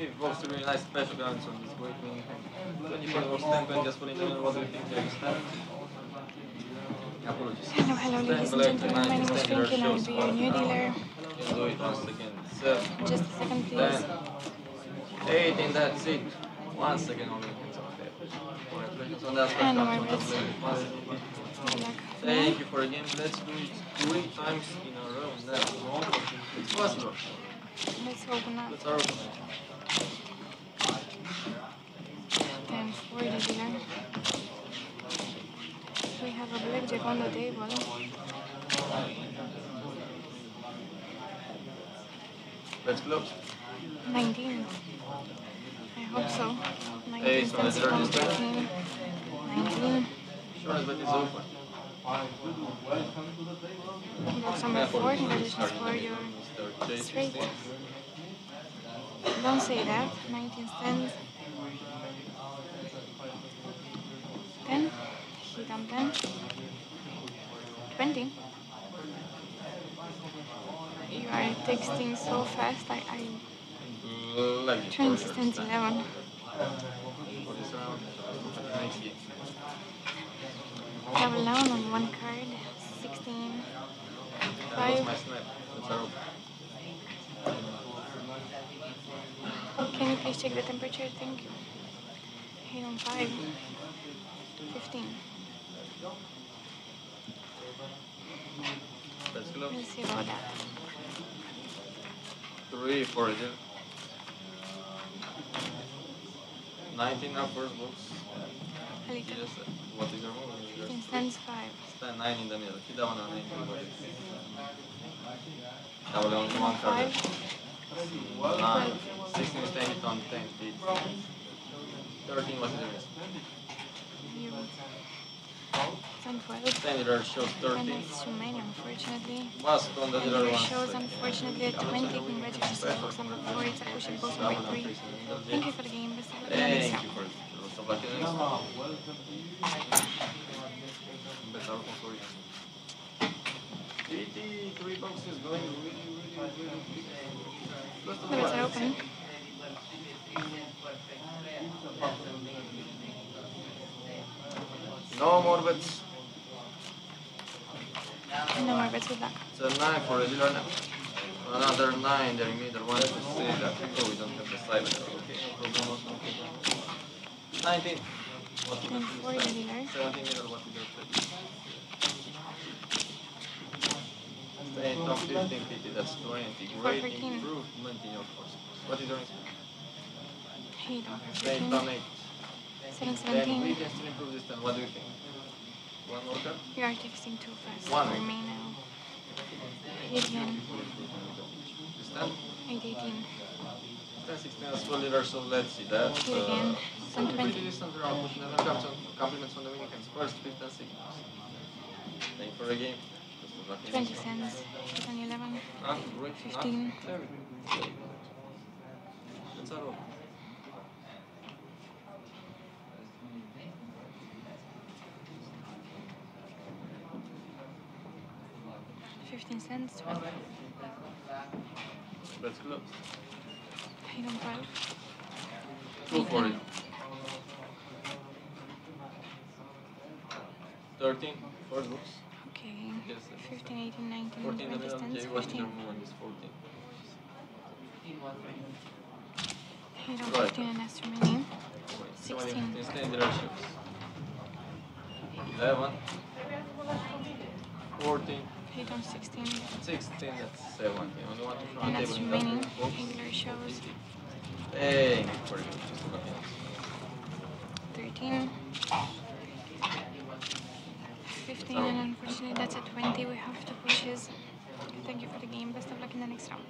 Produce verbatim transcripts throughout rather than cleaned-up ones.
We've also really nice special guns on this weekend. twenty-four hours stand and just for internal what do you think they stand? Apologies. Hello, hello ladies and gentlemen, my name is Frankie and I'll be your new dealer. Do it once again. Seven. Just a second please. Eight and that's it. Once again only. And our bets. Thank you for a game. Let's do it three times in a row. That's wrong. It's possible. Let's organize. Let's organize. Times four the dinner. We have a blackjack on the table. Let's close. nineteen. I hope so. nineteen. Hey, so let's turn this back. nineteen. Sure, but it's open. Box number four, congratulations for your straight. Don't say that. nineteen stands. ten. He dumped ten. twenty. You are texting so fast. I. I Like twenty stands eleven. I have eleven on one card. Sixteen. Five. Can you please check the temperature? Thank you. Eight on five. Fifteen. Let's see about that. Three for it. nineteen up first box. A little. Just, uh, what is your move? fifteen stands five. Stand nine in the middle. Hit down on nine. Double on one card. nine. sixteen stand hit on ten. Hit. thirteen was the rest. You. Stand twelve. Stand dealer shows thirteen. And it's too many, unfortunately. Bust on the dealer one. Shows unfortunately at twenty. Congratulations on box number four. It's a cushion box number three. Thank you for the game. Thank you for it. But the next one. eighty-three boxes going really, really, really big. First of all, it's open. No more bets. No more bets with that. It's a nine for a dealer now. Another nine, the remainder one to say that. Oh, we don't have the silence. Okay. nineteen. What did you do? seventeen middle, what did you do? Stay top fifteen, fifty, that's twenty. Great improvement in your force. What is your next? eight. Stay top eight. seven, seventeen. We can still improve this time. What do you think? One more card? You are texting too fast. One. We may now. eighteen. This time? eight, eighteen. sixteen as well, leader, so let's see that. Hit uh, again. So we did this on the round, pushing another card, compliments on the Dominicans. First, fifth and sixth. Thank you for the game. twenty cents. Hit on eleven. Ah, great. fifteen. That's all. fifteen cents. twelve. Let's close. I don't five. Go for it. thirteen, four books. Okay. fifteen, eighteen, nineteen. fourteen, the middle. Okay, what's your movement? It's fourteen. I don't right. fifteen and as remaining. sixteen. sixteen directions. eleven. fourteen. eight on sixteen. sixteen, that's seven. Only one to front table. And remaining. Angler shows. Hey, for you. thirteen. fifteen, and unfortunately that's a twenty. We have two pushes. Thank you for the game. Best of luck in the next round.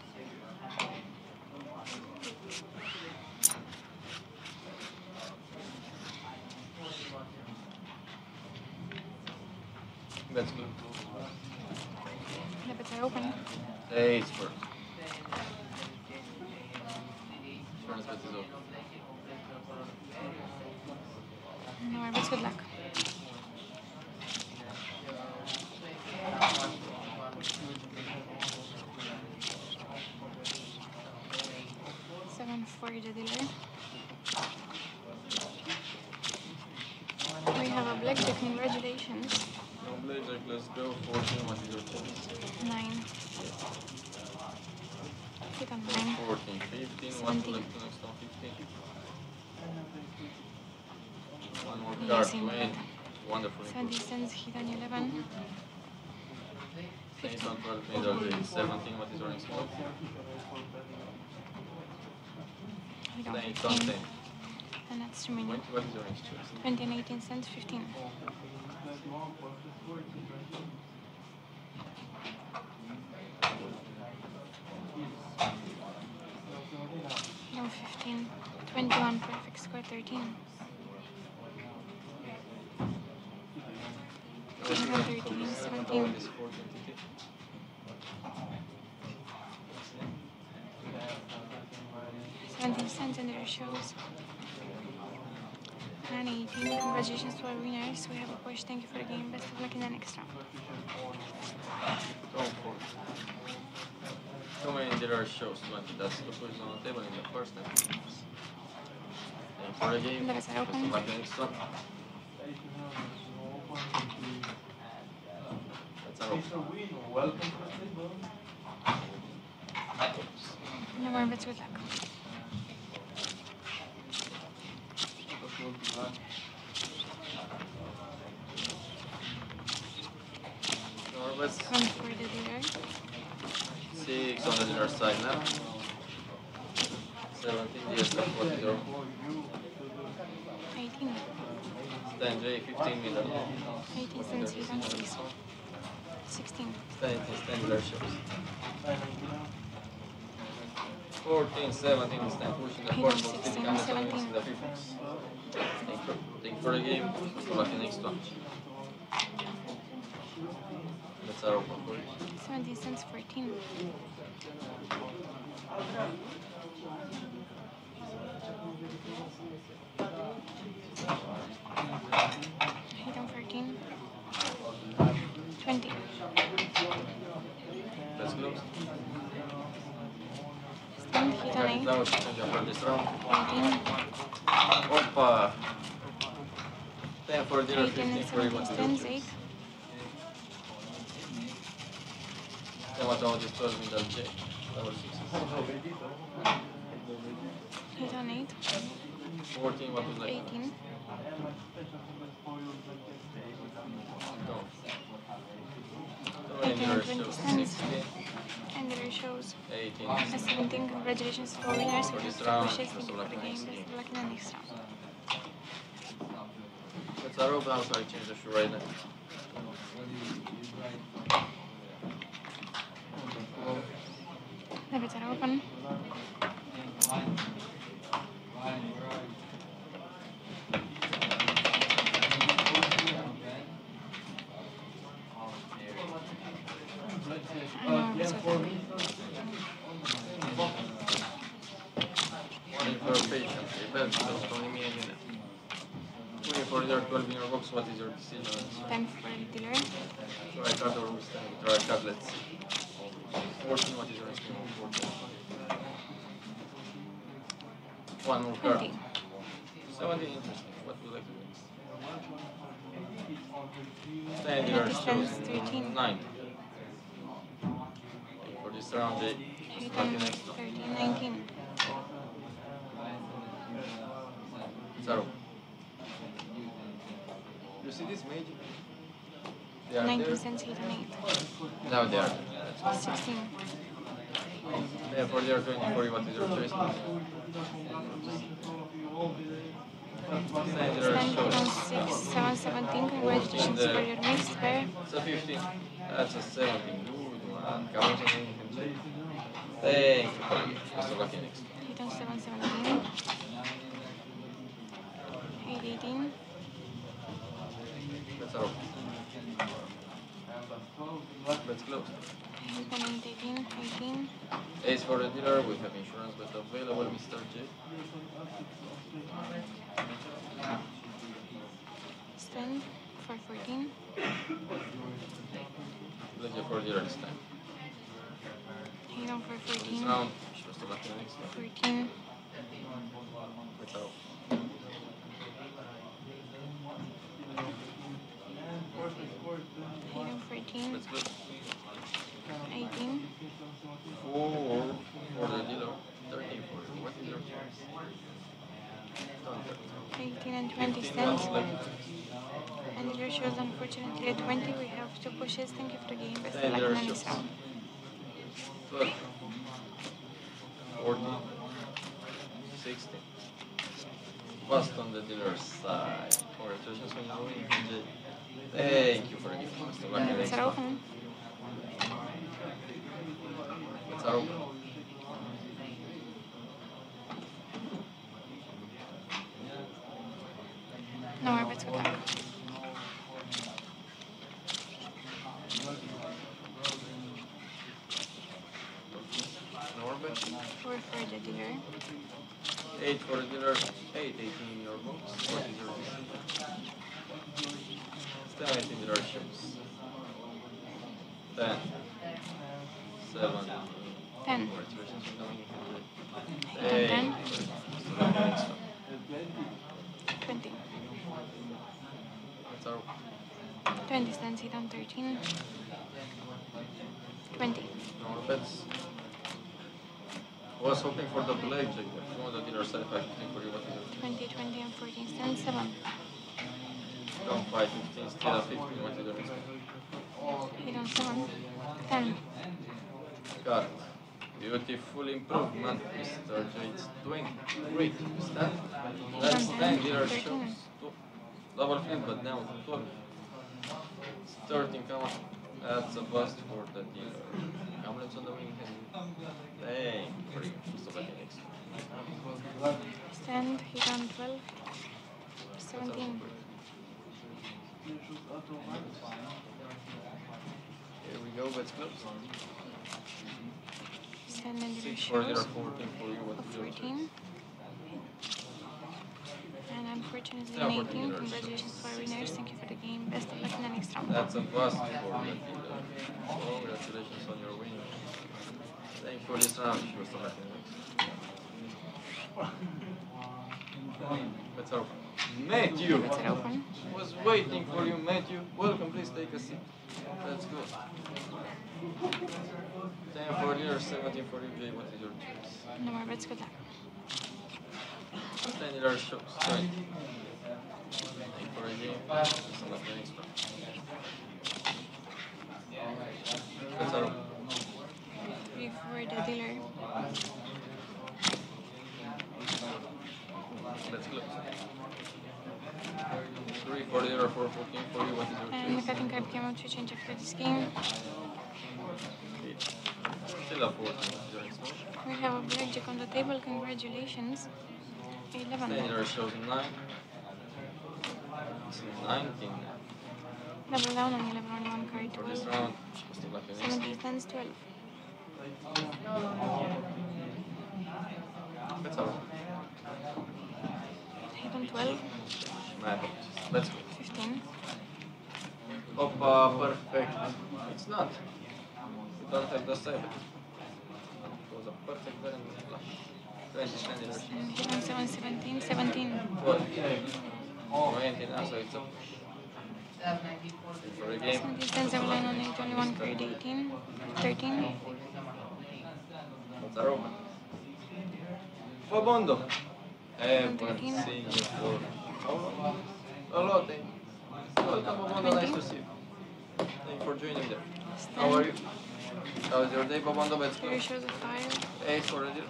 That's good. If it's open. Eight first. First bet is open. No, but good luck. seven forty, the dealer Check, let's go. fourteen, what is your point? nine. Click on nine. fourteen, fifteen, what's the next one? fifteen. One more card, wait. Wonderful. seventy cents, hit on eleven. fifteen. On twelve, made already. seventeen, what is your next one? It's on ten. And that's too many. What is your next choice? twenty and eighteen cents, fifteen. No, fifteen. twenty-one, perfect square, thirteen. thirteen, seventeen. seventeen cents and there shows. And eighteen, congratulations to our winners. We have a push. Thank you for the game. Best of luck in the next round. Go for it. How many there are shows? twenty. That's the position on the table in the first time. Thank you for the game. Best of luck in the next round. That's our open. Welcome to the table. Never mind, but good luck. Let's come for the dealer. six on the dealer side now. seventeen, yes, that's what you do. eighteen. ten, J, fifteen meter. eighteen cents, we don't six. sixteen. ten, ten, dealer shows. fourteen, seventeen, it's ten, pushing the board, fifteen, and seventeen, the fifties. Thank you for the game. Good luck in the next one. That's our open board. seventy cents, fourteen. Hit on fourteen. twenty. Let's go. Stand, hit on eight. Opa. ten for zero, fifteen for you. eight. I want all these twelve middle J. Level six. eight on eight. fourteen, what was like? eighteen. Go. And there shows. eighteen. And seventeen, congratulations for winners. For this round, best of luck in the next round. That's our open, so I change the shoe right now. The bits are open. For your twelve in your box, what is your decision? ten for the dealer. Try card or stand? Try card, let's see. fourteen, what is your next one? One more card. seventeen, interesting. What would you like to do? ten, your shows. nine. For this round, J. thirteen, nineteen. zero. You see this magic? nineteen cents, eight and eight. Now they are. sixteen. Therefore, they are twenty-four. What is your choice? seven, six, seven, seventeen. Congratulations for your next pair. It's a fifteen. That's a seventeen. Good one. Thank you for you. Best of luck in next. eight on seven, seventeen. eight, eighteen. That's our open. Let's close. eighteen, eighteen. Ace for the dealer, we have insurance but available, Mister J. Stand for fourteen. Let's go for dealer this time. Hang on for fourteen. Round, just about the next one. fourteen. That's our open. eighteen. Four for the dealer. Thirty for what dealer? Eighteen and twenty cents. And your shows unfortunately at twenty. We have two pushes. Thank you for the game. Best of luck in any sound. forty, sixty. First on the dealer's side. Congratulations on your win. Thank you for the gift. Best of luck in the next round. It's open. No, I bet good. Four for the dealer. Eight for the dealer. Eight, eighteen in your box. What is your ten, eight in your ships. Ten. Seven. Ten. Eight. Ten. Twenty. Twenty stands hit on thirteen. Twenty. No bets. I was hoping for the blackjack. If you want the dealer side, I think for you what is it? twenty, twenty, and fourteen. Stand seven. Don't fight fifteen. Stand at fifteen. What is the risk? eight on seven. ten. Got it. Beautiful improvement, Mister J. It's doing great. Stand. Let's stand. Dealer shows. Double flip, but now twelve. It's thirteen. Come on. That's a bust for the dealer. Amulets on the wing. Thank you for you. So back next. Stand, hit on twelve. seventeen. Here we go, let's close. Stand and six for the fourteen for you. What fourteen. And unfortunately an eighteen. Congratulations for our winners. Thank you for the game. Best of luck in the next round. That's a bust for the dealer. Congratulations on your win. Thank you for this round. She was the last one. Let's open. Matthew! Let's open. I was waiting for you, Matthew. Welcome, please take a seat. That's good. ten for dealer, seventeen for you, Jay. What is your choice? No more bets, good luck. ten dealer shows, right? Thank for a game. That's enough for the next one. Let's open. three for the dealer. Let's close. three for the dealer, four for king, for you, what is your and choice? And I think I came out to change after this game. Still a four. We have a blackjack on the table, congratulations. eleven. The dealer shows nine. nineteen. Double down on eleven on one card. For this round, seventeen stands twelve. That's all. Hit on twelve. Let's go. fifteen. Opa, perfect. It's not. You don't have the seven. It was a perfect turn with flash. twenty, twenty. Hit on seven, seventeen, seventeen. Okay. Oh, nineteen, so it's a push. For a game. seventeen stands up line on eight, only one card, eighteen, thirteen. Zaroma. Fabondo. Ever seen you for how long? A lot, eh? Welcome, Fabondo. Nice to see you. Thank you for joining there. Stand. How are you? How was your day, Fabondo? Let's go. Here shows a five. eight for the deal.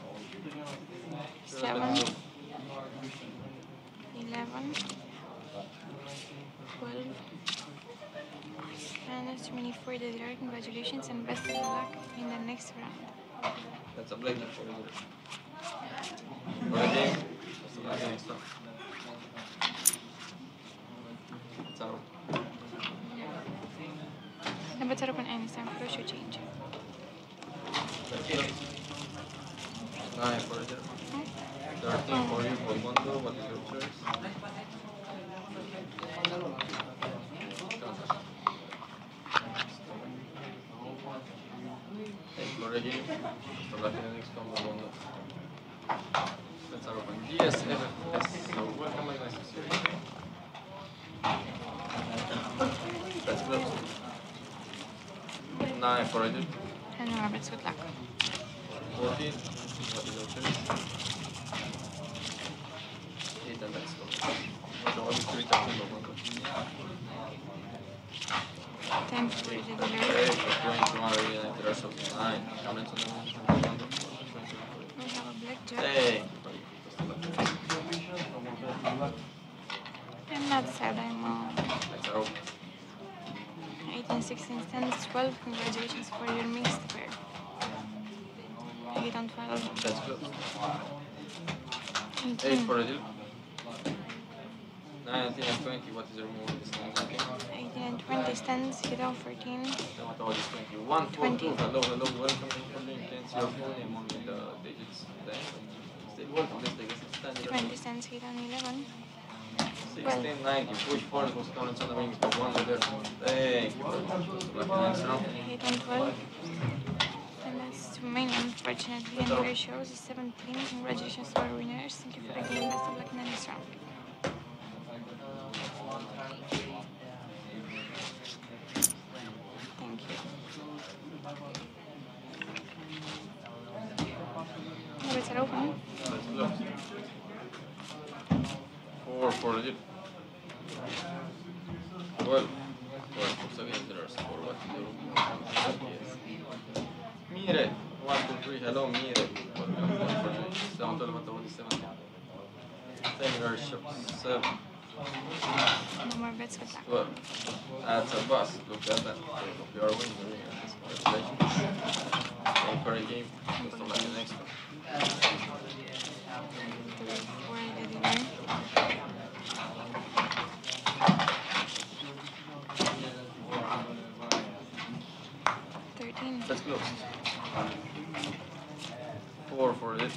seven. eleven. twelve. And that's too many for the dealer. Congratulations and best of luck in the next round. That's a blackjack for the dealer. For the game, that's the blackjack stuff. That's out. The bets are open anytime, for sure change. nine for the dealer. thirteen for you, for Mondo, what is your choice? Already, so like in the next combo one. Let's have open. Yes, F F S. So welcome, my nice to see you. Let's close. nine for it. Ten rabbits, good luck. Fourteen. Eight and let's go. Ten for it. Nine. We have a blackjack. Hey. I'm not sad, I'm uh, eighteen, sixteen, ten, twelve. Congratulations for your mixed pair. eight on twelve. That's good. eighteen. eight for a deal. nineteen and twenty, what is your move? eighteen and twenty stands, hit on fourteen. twenty. Hello, hello, welcome. twenty stands, hit on eleven. sixteen ninety, push forward, was coming to the wings, but one there. Hey, eight and twelve. And that's the main, unfortunately, and the ratio is seventeen. Congratulations to our winners. Thank you for the game. Best of luck in the next round. Thank you. The bets are open. Four for it. Well, for again, there are four. What do you do? Mire, one, two, three. Hello, Mire. Down to the twenty-seven. Ten worship seven. No more bets with that. Well, that's a bus. Look at that. If you are winning, congratulations. Thank for a game. Just to like the next one. thirteen. That's close. four for this.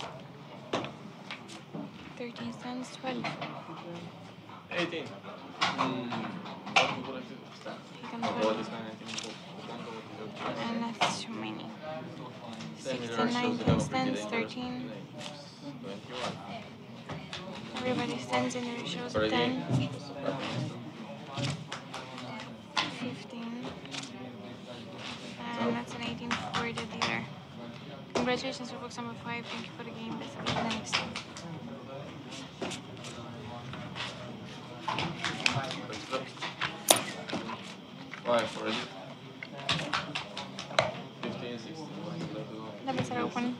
thirteen stands, twelve. eighteen. Mm. And that's too many. sixteen, nineteen stands, thirteen. Everybody stands in their shows. ten. fifteen. And that's an eighteen for the dealer. Congratulations for box number five. Thank you for the game. Best of luck in the next one. five for it. fifteen, sixteen. The bets are open.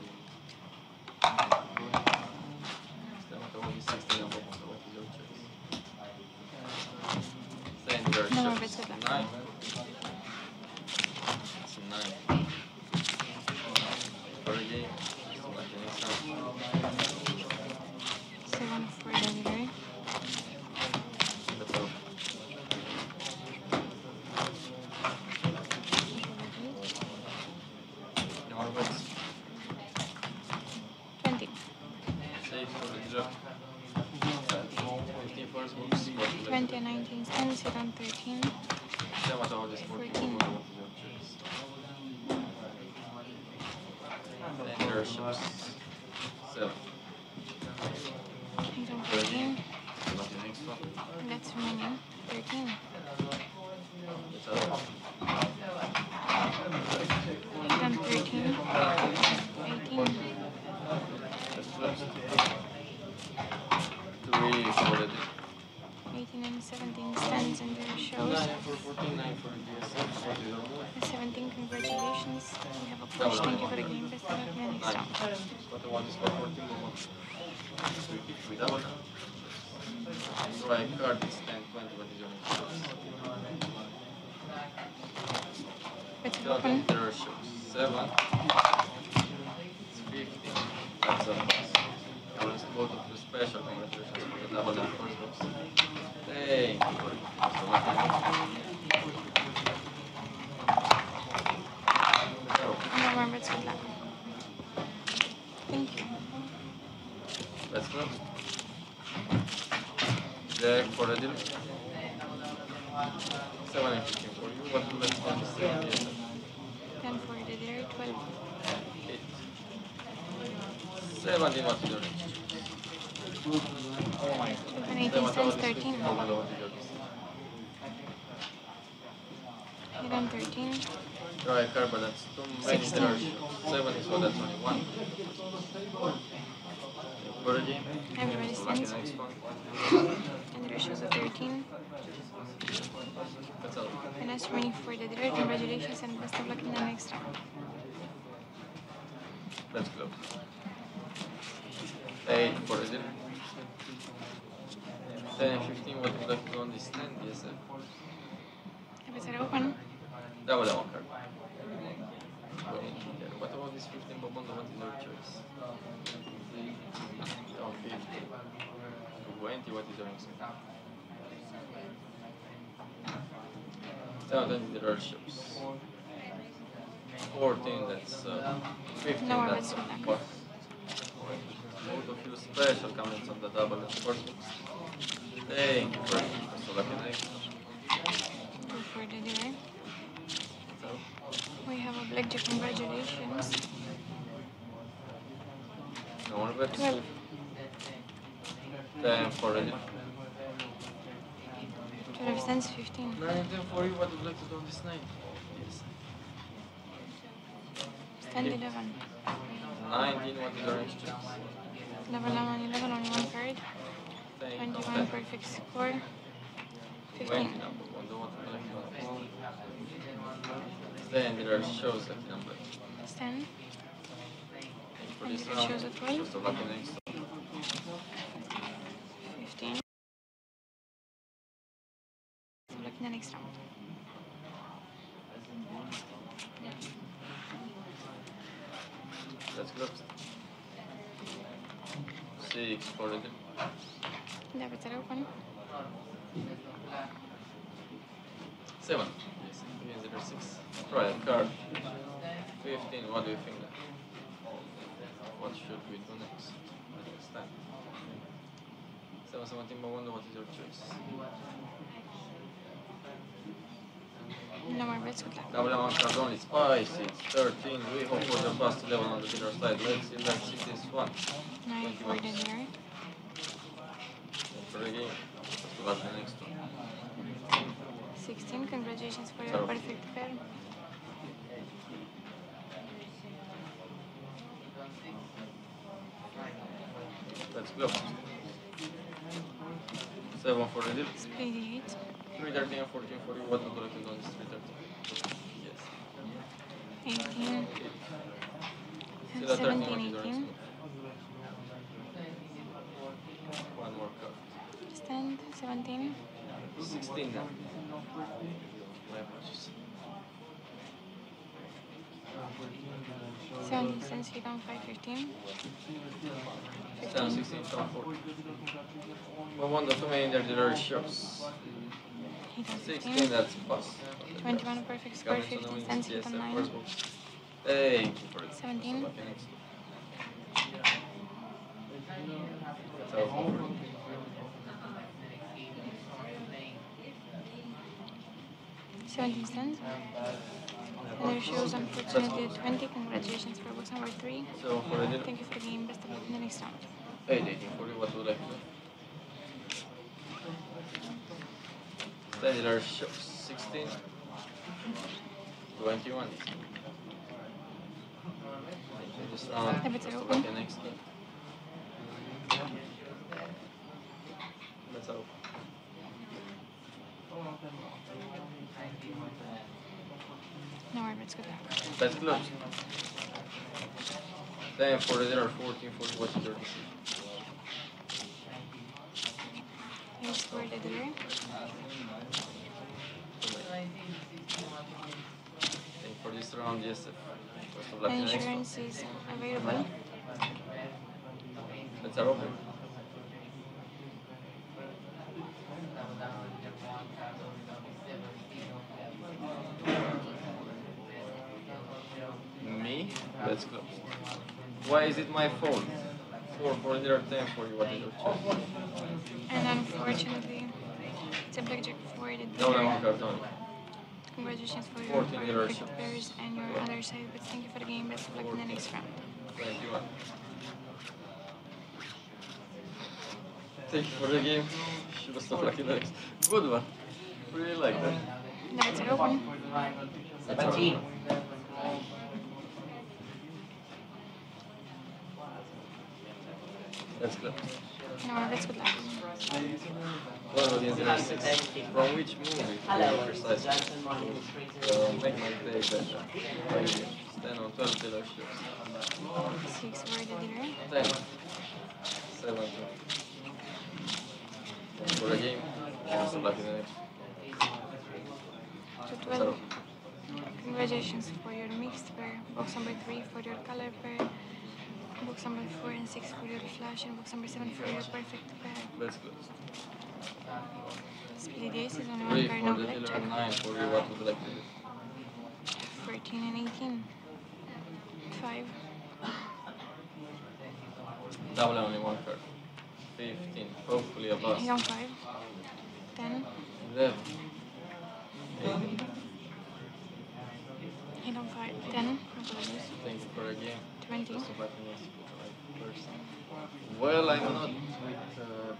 twenty and nineteen stands, hit on thirteen. fourteen. Hit on fourteen. That's remaining. thirteen. Hit on thirteen. eighteen. seventeen stands in their shows. The seventeen, congratulations. We have a push. Thank you for the game. Best of luck in the next round. Let's open. seven. fifteen. That's a pass. I want to go to the special. Congratulations for the double and first box. Hey! Remember, it's good luck. Thank you. Let's go. Jack for a deal. seven and fifteen for you. What do let's go to seven? ten for the dealer, twelve. eight. seventeen, what do you do? eighteen stands, thirteen. one hundred thirteen. Right, Carver, that's too many. seven is what, that's only one. Everybody stands. And the ratio is thirteen. That's all. And as for winning for the delivery, congratulations and best of luck in the next round. Let's go. eight for the delivery. ten and fifteen, what is left on this stand? Yes, sir. Everybody open. That was the one card. What about this fifteen Bobondo? What is your choice? Okay. twenty, what is your next card? No, that is the rare ships. fourteen, that's uh, fifteen, no, that's four. Both of you special comments on the double and four. Thank you for the next. Go for the delay. We have a blackjack, congratulations. No one bets. twelve. ten for the delay. twelve cents, fifteen. nine, ten for you, what would you like to do on this night? Yes. Stand eleven. nineteen, what is the range chips? Level eleven, only one card. twenty-one, perfect score. fifteen. ten, the range shows that number. ten. And the range shows at twelve. fifteen. In the next round. Let's go. six for the debit open. seven. Yes, against six. Right, card. fifteen, what do you think? What should we do next? Next time. seven seventeen, but wonder what is your choice? No more bets, good luck. Double amount cards only, spicy, it's thirteen, we hope for the past eleven on the bidder side. Let's see, let's see this one. nine for the delivery. For the game, let's go the next one. sixteen, congratulations for your perfect pair. Let's go. seven for the deal. Speedy eight. three thirteen and fourteen for you, what would you like to do on this three thirteen? Yes. eighteen. See that thirteen, what is your next move? One more card. Stand, seventeen. sixteen now. My apologies. seventeen cents, he down five fifteen. seven sixteen, down four. But one of the main, there are the shops. sixteen, that's pass. twenty-one, perfect score, fifteen cents, hit on nine. seventeen. seventeen cents. And there shows unfortunately twenty. Congratulations for box number three. So for the thank you for the game. Best of luck in the next round. Hey, dating for you, what would I do? There are sixteen, twenty-one. Just round. Okay, next. Let's hope. No worries, let's go back. Let's close. Then for the dinner, fourteen for what is your decision? Thanks for the dinner. And for this round, yes, the insurance is available. Let's are open. Me? Let's close. Why is it my fault? Four for there are ten for you, what is your choice? And unfortunately, it's a blackjack for the no, no, congratulations for your perfect pairs and your other side, but thank you for the game. Best of luck in the next round. twenty-one. Thank you for the game. Best of luck in the next. Good one. Really like that. No, it's a good one. seventeen. That's good. No, that's good luck. Well, the interesting. From which movie? Hello, precisely. Uh, make my day better. Like ten or twelve pillow ships. six for the dinner. ten. seven. For the game, also luck in the next. twelve. Congratulations for your mixed pair. Box number three for your color pair. Box number four and six for your flash, and box number seven for your perfect pair. That's good. Split the aces on one pair, no black check. nine for your what would like to do. fourteen and eighteen. five. Double only one card. fifteen. Hopefully a bust. On five. ten. eleven. eighteen. Hit on five. ten. Thank you for a game. twenty. Well, I'm not with uh,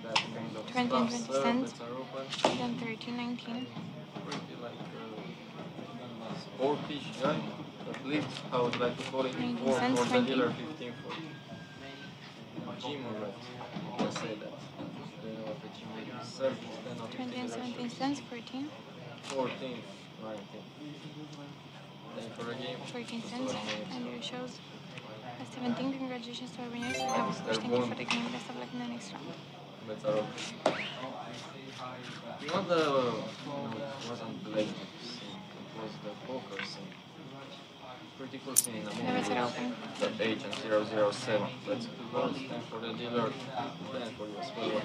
that kind of twenty and twenty cents. Then thirteen, nineteen. Pretty like a sportish guy. At least I would like to call it four for the dealer, fifteen for Jim or Red. Let's say that. twenty and seventeen cents, fourteen. fourteen, nineteen. For a game. fourteen cents, and your shows. seventeen, congratulations to our winners. I was thank you for the game. Best of luck in the next round. Better off. Not the... It wasn't the leg. It was the poker scene. Pretty cool scene in the movie. Better open. The agent zero zero seven. Let's go. ten for the dealer. ten for your spoiler.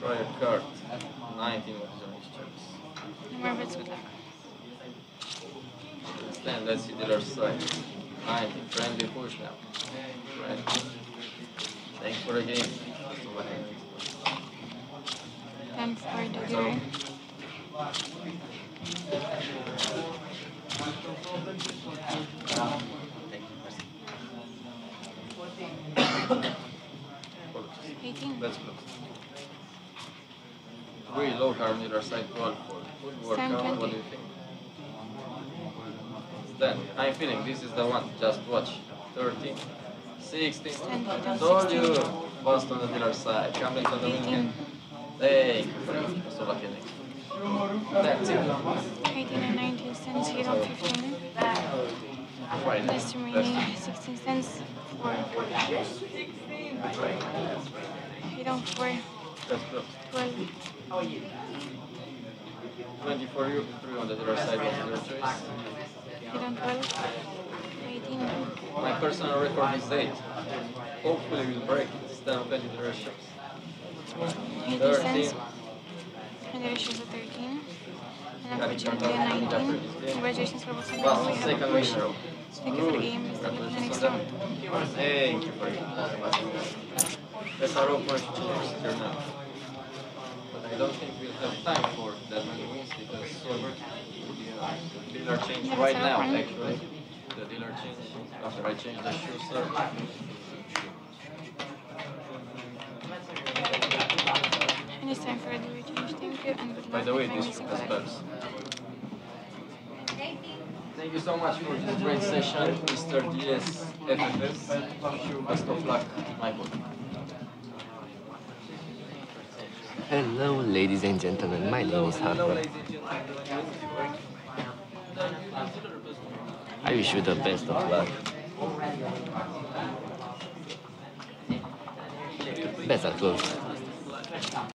Try a card. nineteen was the next choice. Remember, it's good luck. ten, let's see dealer's side. nine, friendly push now. Friendly. Thanks for the game. ten for the dealer. eighteen. That's close. three low card dealer's side, twelve for good work out. What do you think? ten. I'm feeling this is the one. Just watch. thirteen. sixteen. I told you. Bust on the dealer's side. Come back on the winning. Hey. So lucky next. That's it. eighteen and nineteen cents. Hit on fifteen. Last remaining. sixteen cents. four. Hit on four. twelve. twenty for you. three on the dealer's side. What's your choice? My personal record is eight. Hopefully we'll break it. It's time to edit the ratios. thirteen. And the ratios are thirteen. And unfortunately a nineteen. Congratulations for both of you. We have a push. Thank you for the game. Let's take it to the next round. Thank you for it. That's our own push to turn out. But I don't think we'll have time for that many wins because so the dealer changed right now, actually. The dealer changed after I changed the shoe serve. And it's time for a dealer change. Thank you and good luck. By the way, this is the spells. Thank you so much for this great session, Mister D S F F S. Best of luck, Michael. Hello, ladies and gentlemen. My name is Harper. I wish you the best of luck. Best of luck.